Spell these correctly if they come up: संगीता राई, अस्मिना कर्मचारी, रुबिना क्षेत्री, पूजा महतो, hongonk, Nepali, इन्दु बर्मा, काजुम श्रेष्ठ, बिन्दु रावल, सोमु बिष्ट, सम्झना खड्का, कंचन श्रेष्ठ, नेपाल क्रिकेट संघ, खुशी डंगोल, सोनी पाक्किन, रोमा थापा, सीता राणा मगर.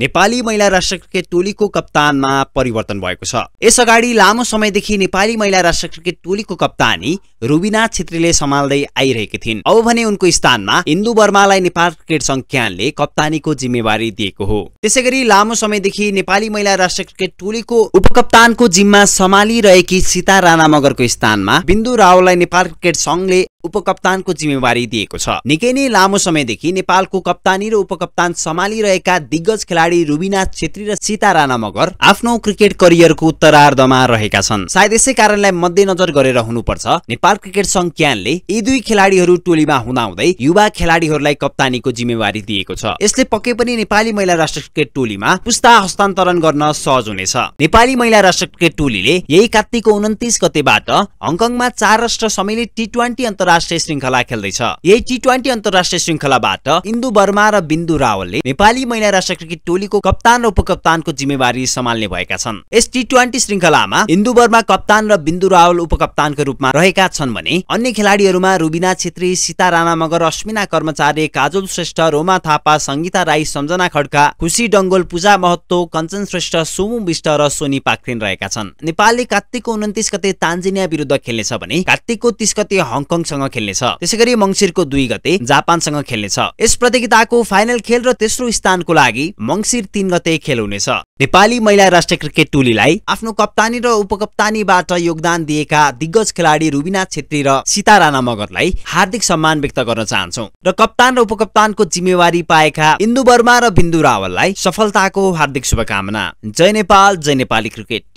नेपाली महिला राष्ट्रिय क्रिकेट टोलीको कप्तानमा परिवर्तन भएको छ। यसअगाडि लामो समयदेखि नेपाली महिला राष्ट्रिय क्रिकेट टोलीको कप्तानी रुबिना क्षेत्रीले सम्हाल्दै आइरहेकी थिइन्। अब भने उनको स्थानमा इन्दु बर्मालाई नेपाल क्रिकेट संघ क्यानले कप्तानीको जिम्मेवारी दिएको हो। त्यसैगरी लामो समयदेखि नेपाली महिला राष्ट्रिय क्रिकेट टोलीको उपकप्तानको जिम्मा सम्हालिरहेकी सीता राणा मगरको स्थानमा बिन्दु रावललाई नेपाल क्रिकेट संघले उपकप्तानको जिम्मेवारी दिएको छ। निकै नै लामो समयदेखि नेपालको कप्तानी र उपकप्तान सम्हालिरहेका दिग्गज खेलाडी रुबिना क्षेत्री र सीता राणा मगर आफ्नो क्रिकेट करियरको उत्तरार्धमा रहेका छन्। सायद यसै कारणलाई मध्यनजर गरेर हुनुपर्छ नेपाल क्रिकेट संघ क्यानले यी दुई खेलाडीहरू टोलीमा हुँदाहुँदै युवा खेलाडीहरूलाई कप्तानीको जिम्मेवारी दिएको छ। यसले पक्कै पनि नेपाली महिला राष्ट्रिय क्रिकेट टोलीमा पुस्ता हस्तान्तरण गर्न सहज हुनेछ। नेपाली महिला राष्ट्रिय क्रिकेट टोलीले यही कार्तिकको 29 गतेबाट हङकङमा 4 राष्ट्र सम्मिलित टी20 अन्तर्राष्ट्रिय श्रृंखला खेल्दैछ। यही टी20 अन्तर्राष्ट्रिय श्रृंखलाबाट इन्दु बर्मा र बिन्दु रावलले नेपाली महिला राष्ट्रिय क्रिकेट टोलीको कप्तान र उपकप्तानको जिम्मेवारी सम्हाल्ने भएका छन्। यस टी20 श्रृंखलामा इन्दु बर्मा कप्तान र बिन्दु रावल उपकप्तानको रूपमा रहेका छन् भने अन्य खेलाडीहरूमा रुबिना क्षेत्री, सीता राणा मगर, अस्मिना कर्मचारी, काजुम श्रेष्ठ, रोमा थापा, संगीता राई, सम्झना खड्का, खुशी डंगोल, पूजा महतो, कंचन श्रेष्ठ, सोमु बिष्ट र सोनी पाक्किन रहेका छन्। नेपालले कार्तिकको 29 गते तान्जानिया विरुद्ध खेल्नेछ भने कार्तिकको 30 गते हङकङ खेल्नेछ। त्यसैगरी मंसिरको 2 गते जापानसँग खेल्नेछ। यस प्रतियोगिताको फाइनल खेल र तेस्रो स्थानको लागि मंसिर 3 गते खेल हुनेछ। नेपाली महिला राष्ट्रिय क्रिकेट टोलीलाई आफ्नो कप्तानी र उपकप्तानीबाट योगदान दिएका दिग्गज खेलाडी रुबिना क्षेत्री र सीता राणा मगरलाई हार्दिक सम्मान व्यक्त गर्न चाहन्छौं र कप्तान र उपकप्तानको जिम्मेवारी पाएका इन्दु बर्मा र बिन्दु रावललाई सफलताको हार्दिक शुभकामना। जय नेपाल, जय नेपाली क्रिकेट।